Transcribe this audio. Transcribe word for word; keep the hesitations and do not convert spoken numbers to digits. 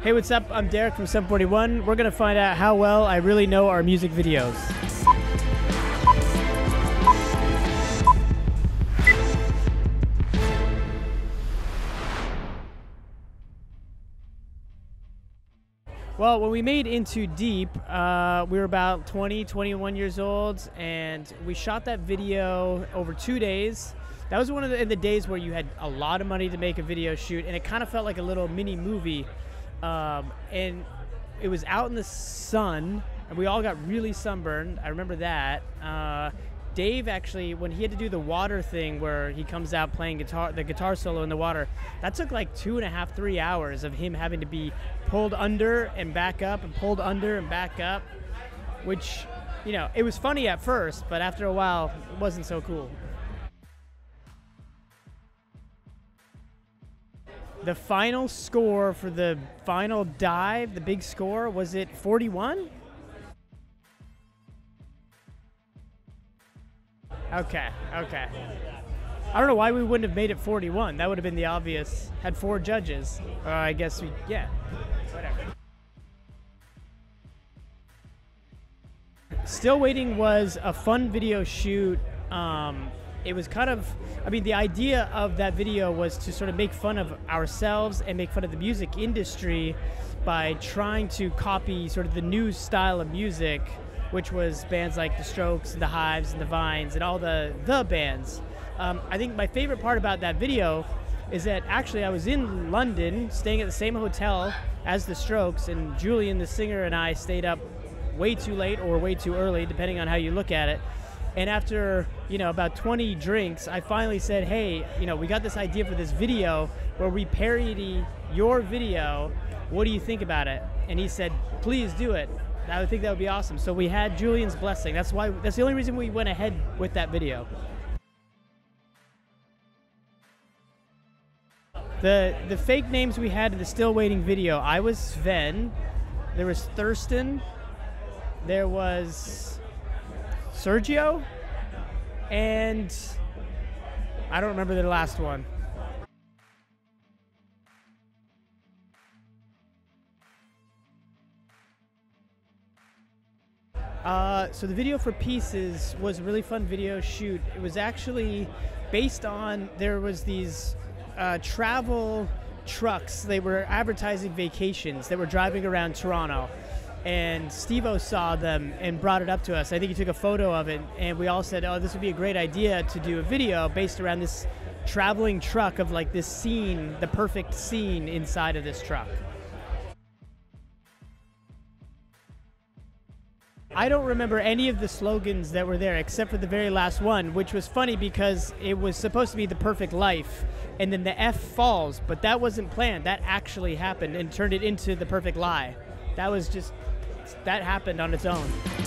Hey, what's up? I'm Derek from Sum forty-one. We're going to find out how well I really know our music videos. Well, when we made In Too Deep, uh, we were about twenty, twenty-one years old, and we shot that video over two days. That was one of the, the days where you had a lot of money to make a video shoot, and it kind of felt like a little mini movie. Um, and it was out in the sun, and we all got really sunburned. I remember that. Uh, Dave actually, when he had to do the water thing where he comes out playing guitar, the guitar solo in the water, that took like two and a half, three hours of him having to be pulled under and back up and pulled under and back up, which, you know, it was funny at first, but after a while, it wasn't so cool. The final score for the final dive, the big score, was it forty-one? Okay, okay. I don't know why we wouldn't have made it forty-one. That would have been the obvious. Had four judges. Uh, I guess we, yeah. Whatever. Still Waiting was a fun video shoot. Um, it was kind of, I mean, the idea of that video was to sort of make fun of ourselves and make fun of the music industry by trying to copy sort of the new style of music, which was bands like The Strokes, and The Hives, and The Vines, and all the the bands. Um, I think my favorite part about that video is that actually I was in London, staying at the same hotel as The Strokes, and Julian, the singer, and I stayed up way too late or way too early, depending on how you look at it. And after, you know, about twenty drinks, I finally said, hey, you know, we got this idea for this video where we parody your video. What do you think about it? And he said, please do it. I would think that would be awesome. So we had Julian's blessing. That's why. That's the only reason we went ahead with that video. The the fake names we had in the Still Waiting video. I was Sven. There was Thurston. There was Sergio. And I don't remember the last one. Uh, so the video for Pieces was a really fun video shoot. It was actually based on, there was these uh, travel trucks. They were advertising vacations that were driving around Toronto. And Stevo saw them and brought it up to us. I think he took a photo of it, and we all said, oh, this would be a great idea to do a video based around this traveling truck of like this scene, the perfect scene inside of this truck. I don't remember any of the slogans that were there except for the very last one, which was funny because it was supposed to be the perfect life, and then the F falls, but that wasn't planned. That actually happened and turned it into the perfect lie. That was just, that happened on its own.